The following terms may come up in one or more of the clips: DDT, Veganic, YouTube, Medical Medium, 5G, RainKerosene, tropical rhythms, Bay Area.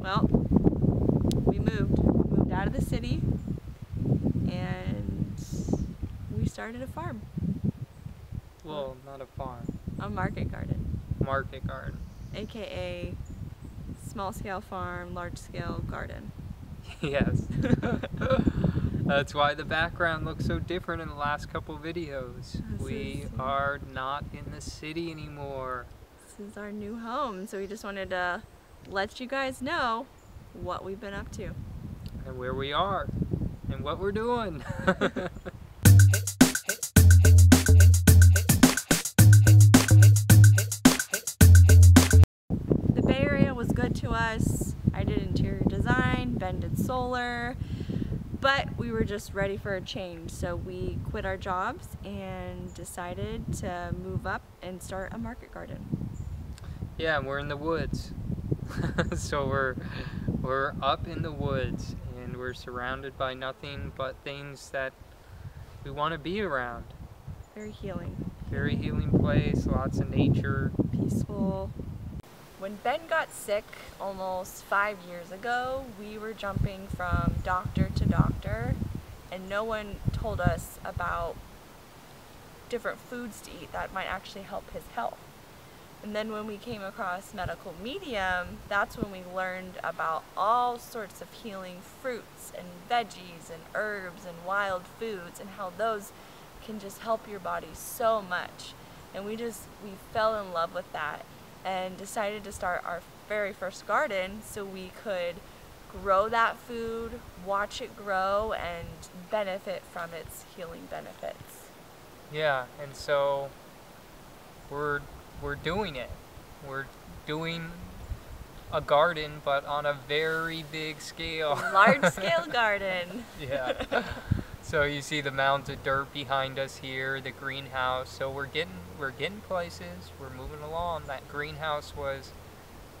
well, we moved. We moved out of the city and we started a farm. Well, not a farm. A market garden. Market garden. AKA small scale farm, large scale garden. Yes. That's why the background looks so different in the last couple videos. We are not in the city anymore. This is our new home, so we just wanted to let you guys know what we've been up to. And where we are, and what we're doing. The Bay Area was good to us. I did interior design, Ben did solar. But we were just ready for a change, so we quit our jobs and decided to move up and start a market garden. Yeah, we're in the woods. So we're up in the woods and we're surrounded by nothing but things that we want to be around. Very healing. Very healing place, lots of nature. Peaceful. When Ben got sick almost 5 years ago, we were jumping from doctor to doctor and no one told us about different foods to eat that might actually help his health. And then when we came across Medical Medium, that's when we learned about all sorts of healing fruits and veggies and herbs and wild foods and how those can just help your body so much. And we fell in love with that and decided to start our very first garden so we could grow that food, watch it grow, and benefit from its healing benefits. Yeah, and so we're doing it. We're doing a garden, but on a very big scale. Large scale garden. Yeah. So you see the mounds of dirt behind us here, the greenhouse. So we're getting places. We're moving along. That greenhouse was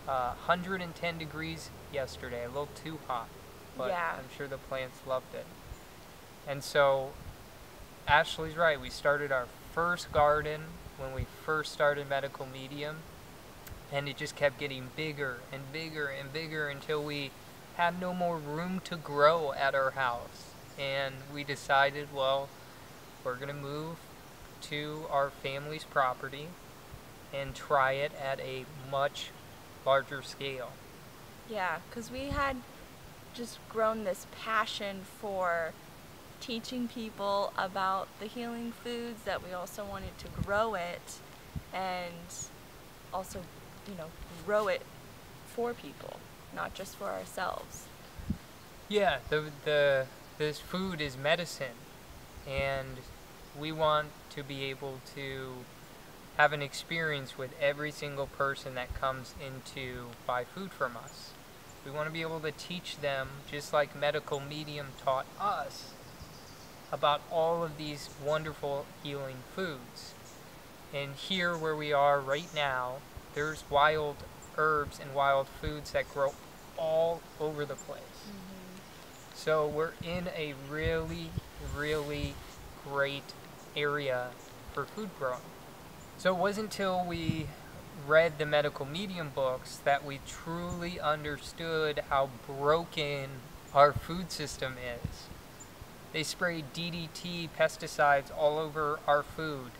110 degrees yesterday, a little too hot, but yeah. I'm sure the plants loved it. And so Ashley's right. We started our first garden when we first started Medical Medium, and it just kept getting bigger and bigger and bigger until we had no more room to grow at our house. And we decided, well, we're going to move to our family's property and try it at a much larger scale. Yeah, because we had just grown this passion for teaching people about the healing foods that we also wanted to grow it and also, you know, grow it for people, not just for ourselves. Yeah, this food is medicine, and we want to be able to have an experience with every single person that comes in to buy food from us. We want to be able to teach them, just like Medical Medium taught us, about all of these wonderful healing foods. And here where we are right now, there's wild herbs and wild foods that grow all over the place. Mm-hmm. So we're in a really, really great area for food growing. So it wasn't until we read the Medical Medium books that we truly understood how broken our food system is. They spray DDT pesticides all over our food.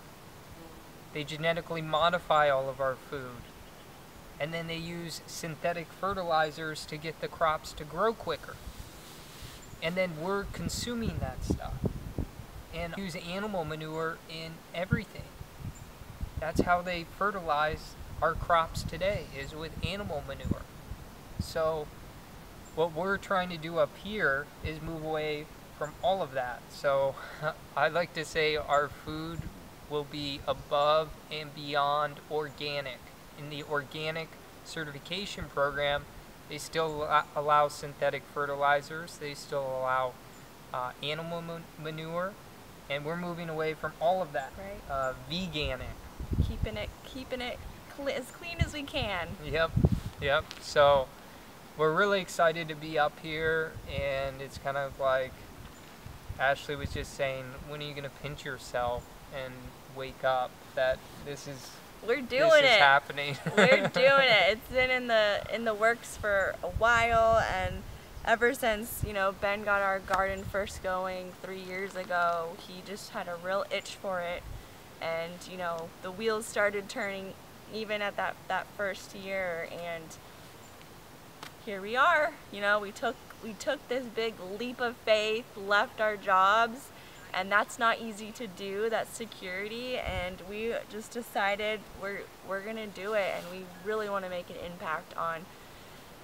They genetically modify all of our food. And then they use synthetic fertilizers to get the crops to grow quicker. And then we're consuming that stuff and use animal manure in everything. That's how they fertilize our crops today, is with animal manure. So what we're trying to do up here is move away from all of that. So I like to say our food will be above and beyond organic. In the organic certification program, they still allow synthetic fertilizers, they still allow animal manure, and we're moving away from all of that. Right. Veganic. Keeping it as clean as we can. Yep, yep. So we're really excited to be up here, and it's kind of like Ashley was just saying, when are you going to pinch yourself and wake up that this is We're doing it. This is happening. We're doing it. It's been in the works for a while, and ever since, you know, Ben got our garden first going 3 years ago, he just had a real itch for it, and, you know, the wheels started turning even at that first year, and here we are. You know, we took this big leap of faith, left our jobs, and that's not easy to do. That's security, and we just decided we're gonna do it, and we really want to make an impact on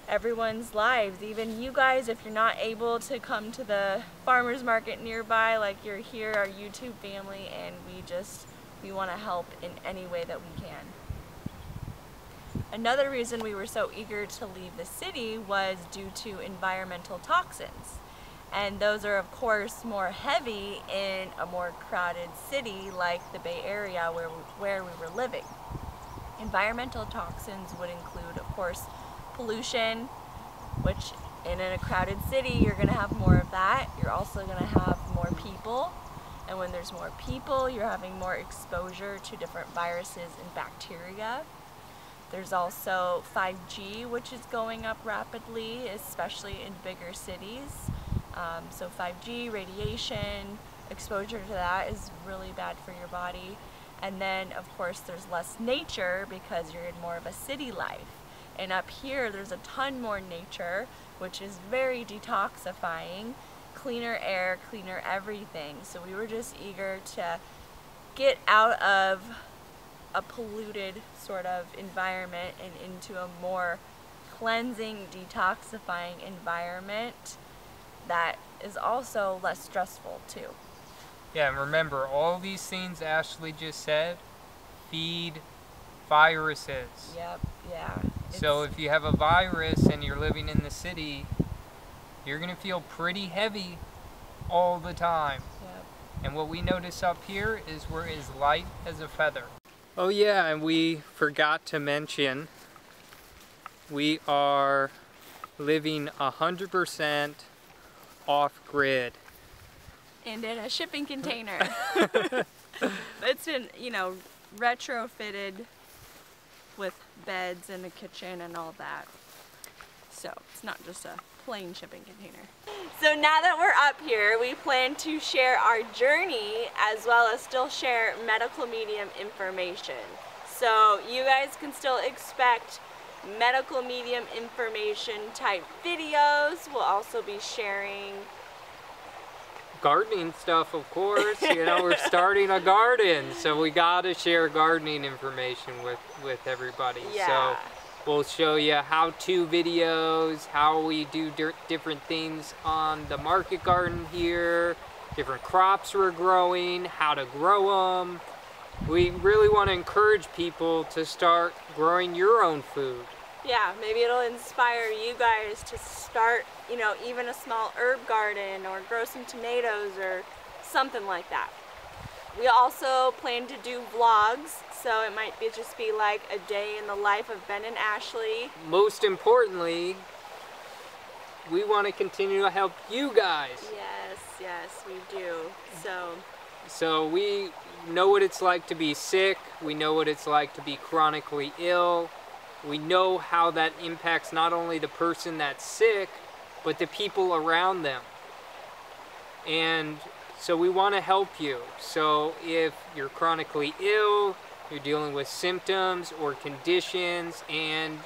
everyone's lives. Even you guys, if you're not able to come to the farmers market nearby, like you're here, our YouTube family, and we want to help in any way that we can. Another reason we were so eager to leave the city was due to environmental toxins. And those are, of course, more heavy in a more crowded city like the Bay Area where we were living. Environmental toxins would include, of course, pollution, which in a crowded city, you're going to have more of that. You're also going to have more people. And when there's more people, you're having more exposure to different viruses and bacteria. There's also 5G, which is going up rapidly, especially in bigger cities. So 5G, radiation, exposure to that is really bad for your body. And then, of course, there's less nature because you're in more of a city life. And up here, there's a ton more nature, which is very detoxifying, cleaner air, cleaner everything. So we were just eager to get out of a polluted sort of environment and into a more cleansing, detoxifying environment that is also less stressful too. Yeah, and remember, all these things Ashley just said feed viruses. Yep, yeah. So if you have a virus and you're living in the city, you're gonna feel pretty heavy all the time. Yep. And what we notice up here is we're as light as a feather. Oh yeah, and we forgot to mention, we are living 100% off-grid. And in a shipping container. It's been, you know, retrofitted with beds and a kitchen and all that. So it's not just a plain shipping container. So now that we're up here, we plan to share our journey as well as still share medical medium information. So you guys can still expect medical medium information type videos. We'll also be sharing gardening stuff, of course. You know, we're starting a garden, so we gotta share gardening information with everybody. Yeah. So we'll show you how-to videos, how we do different things on the market garden here, different crops we're growing, how to grow them. We really want to encourage people to start growing your own food. Yeah, maybe it'll inspire you guys to start, you know, even a small herb garden or grow some tomatoes or something like that. We also plan to do vlogs, so it might just be like a day in the life of Ben and Ashley. Most importantly, we want to continue to help you guys. Yes, yes, we do. So we know what it's like to be sick. We know what it's like to be chronically ill. We know how that impacts not only the person that's sick, but the people around them. And so we want to help you. So if you're chronically ill, you're dealing with symptoms or conditions, and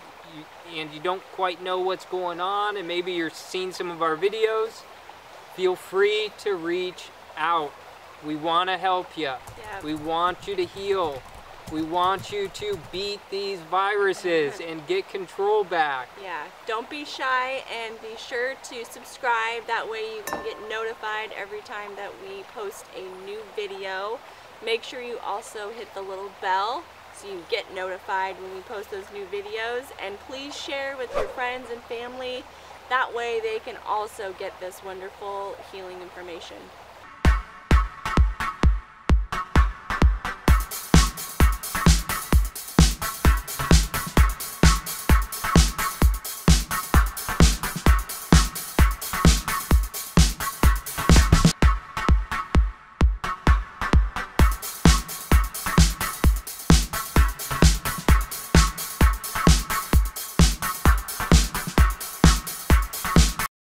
you don't quite know what's going on, and maybe you're seeing some of our videos, feel free to reach out. We want to help you. Yep. We want you to heal. We want you to beat these viruses and get control back. Yeah, don't be shy, and be sure to subscribe. That way you can get notified every time that we post a new video. Make sure you also hit the little bell so you get notified when we post those new videos. And please share with your friends and family. That way they can also get this wonderful healing information.